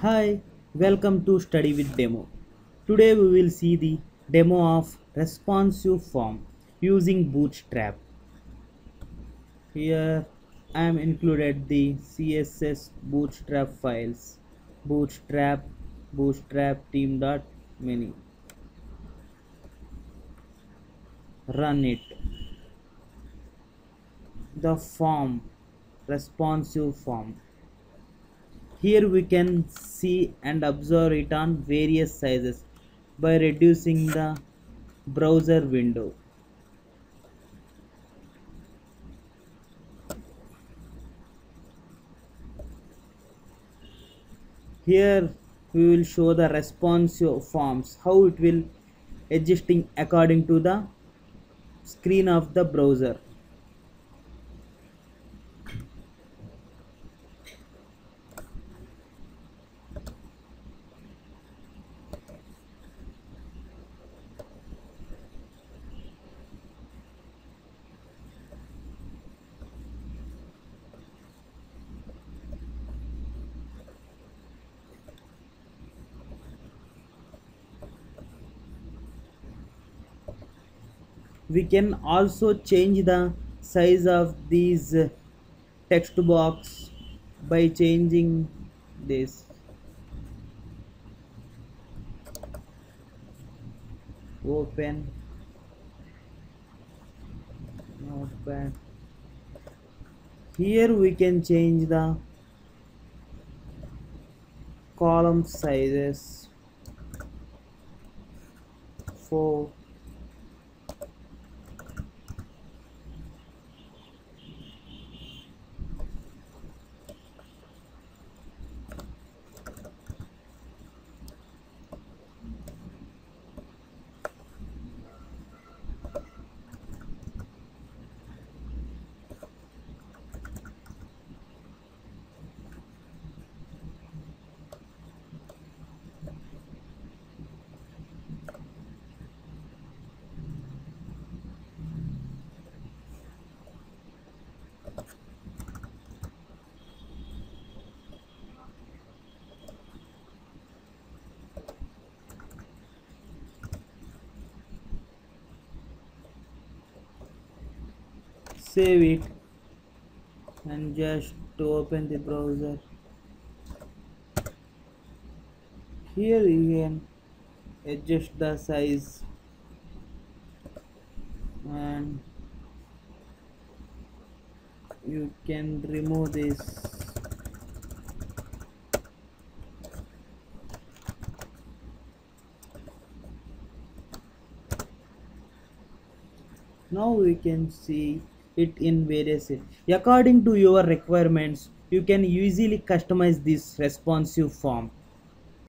Hi, welcome to Study with Demo. Today we will see the demo of responsive form using Bootstrap. Here I am included the CSS Bootstrap files, Bootstrap team.mini. Run it. The form, responsive form. Here we can see and observe it on various sizes by reducing the browser window. Here we will show the responsive forms, how it will adjusting according to the screen of the browser. We can also change the size of these text box by changing this. Open notepad. Here we can change the column sizes for save it and just to open the browser. Here you can adjust the size and you can remove this. Now we can see it in various according to your requirements. You can easily customize this responsive form.